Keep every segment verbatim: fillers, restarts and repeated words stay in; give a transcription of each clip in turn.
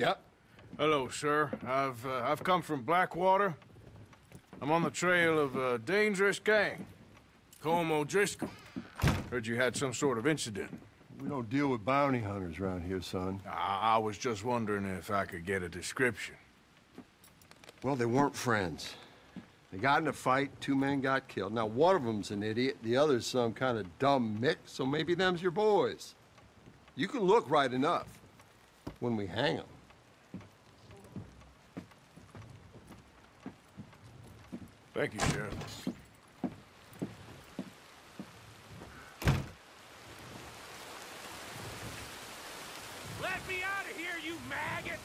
Yep. Hello, sir. I've uh, I've come from Blackwater. I'm on the trail of a dangerous gang. Call him O'Driscoll. Heard you had some sort of incident. We don't deal with bounty hunters around here, son. I, I was just wondering if I could get a description. Well, they weren't friends. They got in a fight, two men got killed. Now, one of them's an idiot, the other's some kind of dumb mick, so maybe them's your boys. You can look right enough when we hang them. Thank you, Sheriff. Let me out of here, you maggots!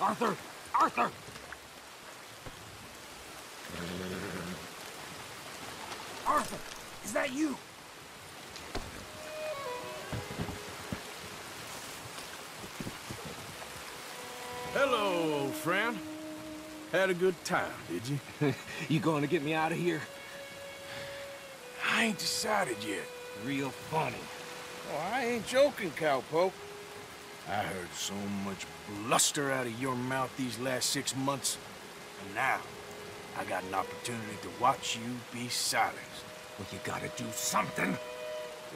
Arthur! Arthur! Arthur! Is that you? Hello, old friend. Had a good time, did you? You going to get me out of here? I ain't decided yet. Real funny. Oh, I ain't joking, cowpoke. I heard so much bluster out of your mouth these last six months, and now I got an opportunity to watch you be silenced. Well, you gotta do something.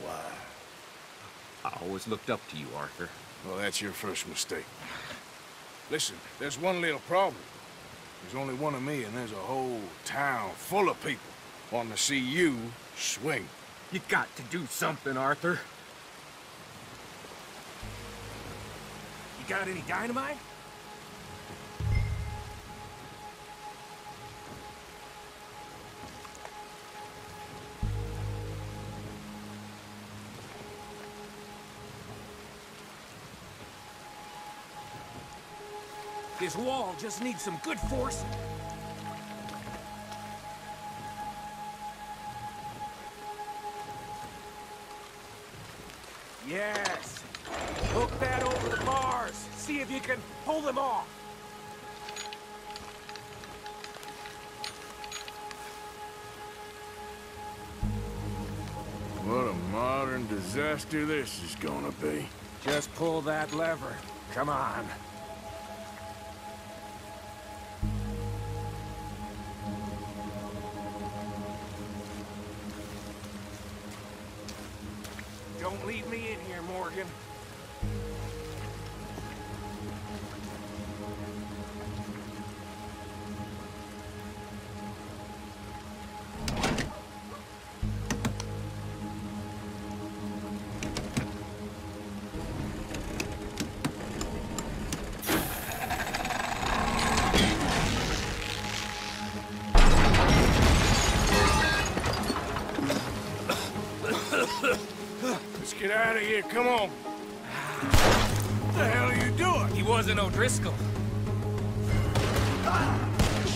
Why? I always looked up to you, Arthur. Well, that's your first mistake. Listen, there's one little problem. There's only one of me, and there's a whole town full of people wanting to see you swing. You got to do something, Arthur. Got any dynamite? This wall just needs some good force. Yes. Hook that over the bars. See if you can pull them off. What a modern disaster this is gonna be. Just pull that lever. Come on. Don't leave me in here, Morgan. Get out of here, come on. What the hell are you doing? He wasn't O'Driscoll. Ah,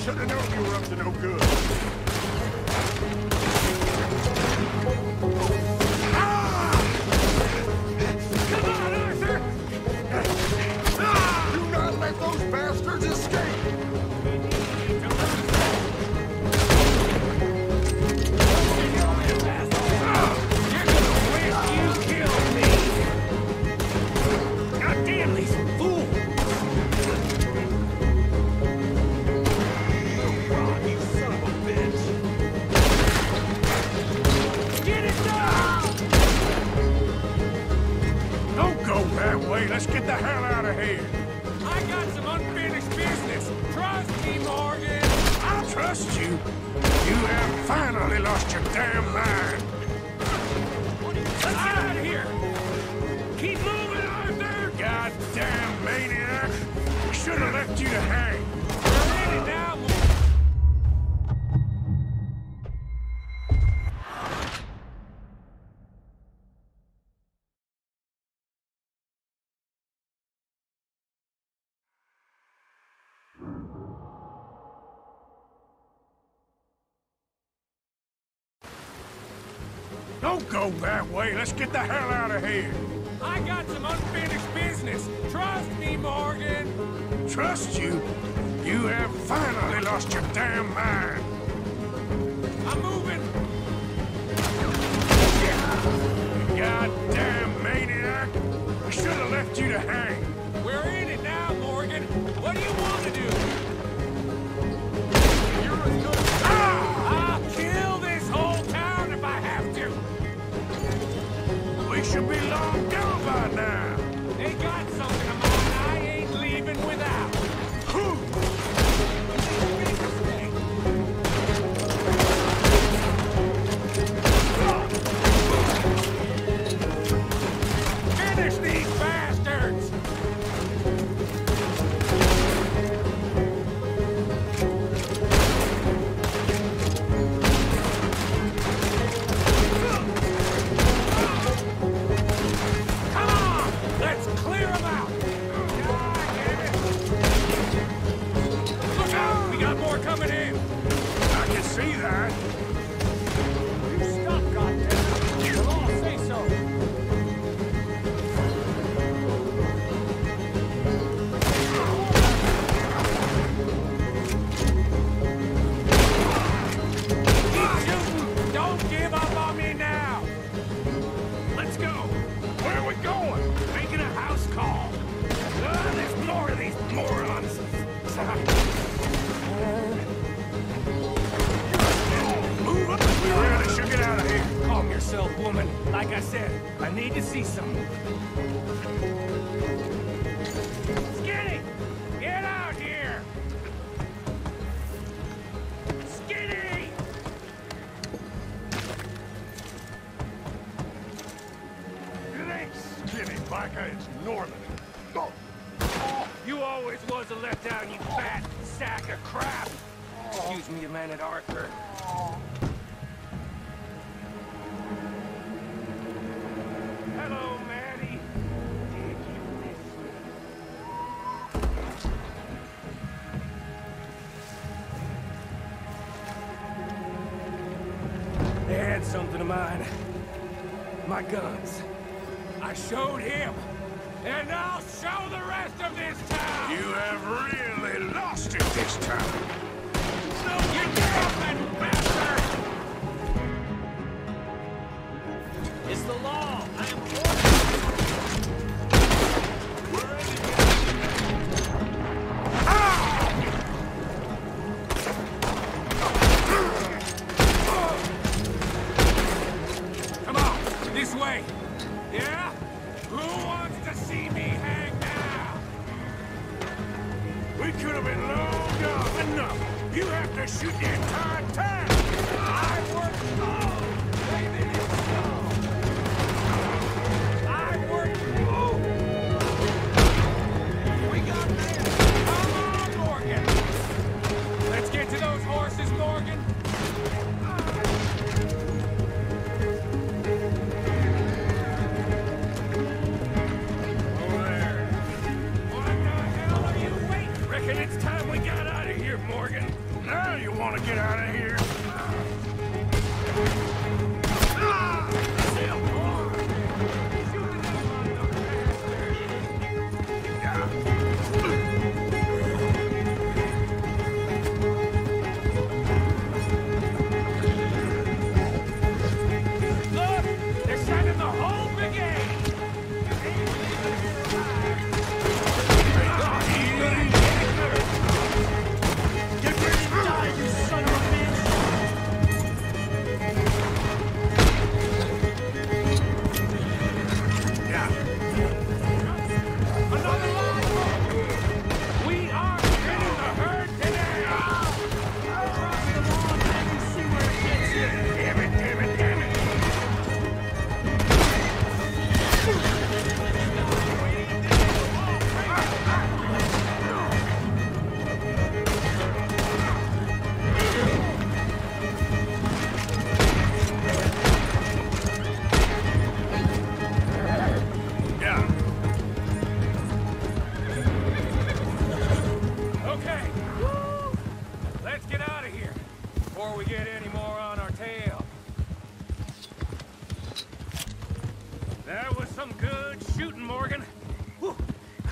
should have known you were up to no good. Ah! Come on, Arthur! Ah! Do not let those bastards escape! lost you. You have finally lost your damn mind. Let's get out of here. Keep moving, Arthur. Goddamn maniac. I should have left you to hang. Stand it down. Don't go that way. Let's get the hell out of here. I got some unfinished business. Trust me, Morgan. Trust you? You have finally lost your damn mind. I'm moving. You goddamn maniac. I should have left you to hang. We're in it now, Morgan. What do you want to do? You're as good as... Ah! I'll kill this whole town if I have to. We should be long gone by now. They got something of mine I ain't leaving without. Who? Finish these bastards! Something of mine. My guns. I showed him, and I'll show the rest of this town! You have really lost it this time. So you damn bastard! It's the law. I am warning you. We're ready. Way. Yeah? Who wants to see me hang now? We could have been long gone. Enough. You have to shoot the entire town. I work long. Baby, it's long. I work long. We got there. Come on, Morgan. Let's get to those horses, Morgan. Morgan, now you want to get out of here? Some good shooting, Morgan. Whew.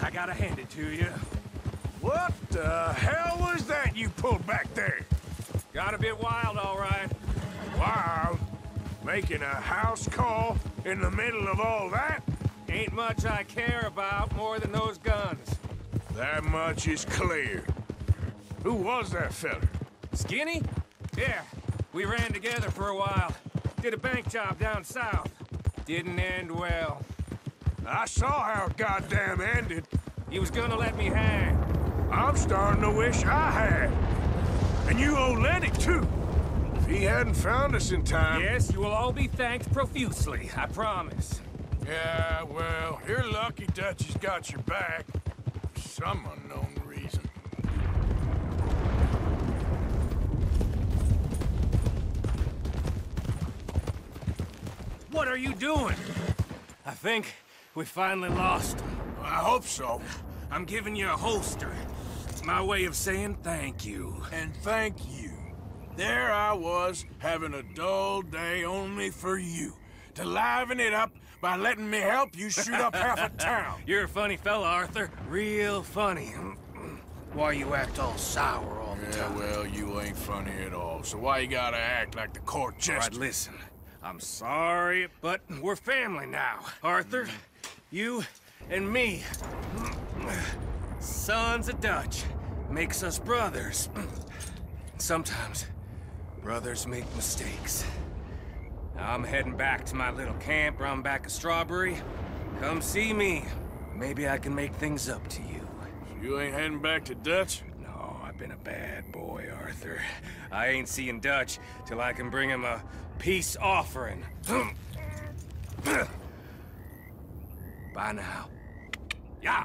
I gotta hand it to you. What the hell was that you pulled back there? Got a bit wild, all right. Wild? Making a house call in the middle of all that? Ain't much I care about more than those guns. That much is clear. Who was that fella? Skinny? Yeah, we ran together for a while. Did a bank job down south. Didn't end well. I saw how it goddamn ended. He was gonna let me hang. I'm starting to wish I had. And you owe Lenny, too. If he hadn't found us in time... Yes, you will all be thanked profusely, I promise. Yeah, well, you're lucky Dutch has got your back. For some unknown reason. What are you doing? I think we finally lost him. Well, I hope so. I'm giving you a holster. It's my way of saying thank you. And thank you. There I was, having a dull day only for you. To liven it up by letting me help you shoot up half a town. You're a funny fella, Arthur. Real funny. Why you act all sour all the yeah, time? Yeah, well, you ain't funny at all. So why you gotta act like the court jester? All right, listen. I'm sorry, but we're family now. Arthur, you and me. Sons of Dutch makes us brothers. Sometimes brothers make mistakes. Now I'm heading back to my little camp round back of Strawberry. Come see me. Maybe I can make things up to you. So you ain't heading back to Dutch? No, I've been a bad boy, Arthur. I ain't seeing Dutch till I can bring him a peace offering. Bye now. Yeah.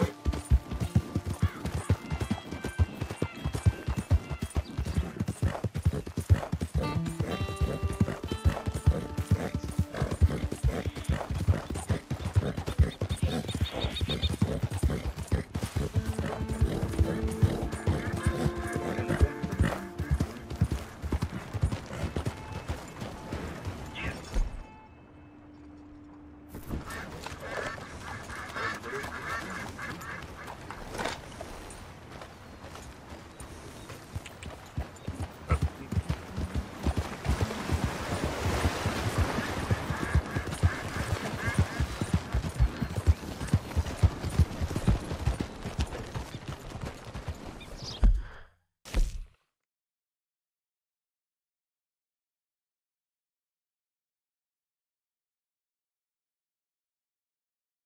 Yep.